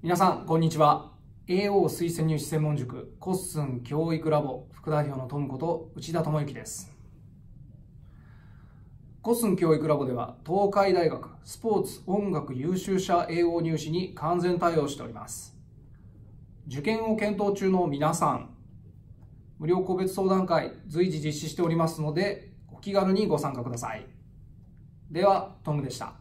皆さん、こんにちは。AO 推薦入試専門塾コッスン教育ラボ副代表のトムこと内田智之です。コッスン教育ラボでは東海大学スポーツ音楽優秀者 AO 入試に完全対応しております。受験を検討中の皆さん、無料個別相談会随時実施しておりますので、お気軽にご参加ください。では、トムでした。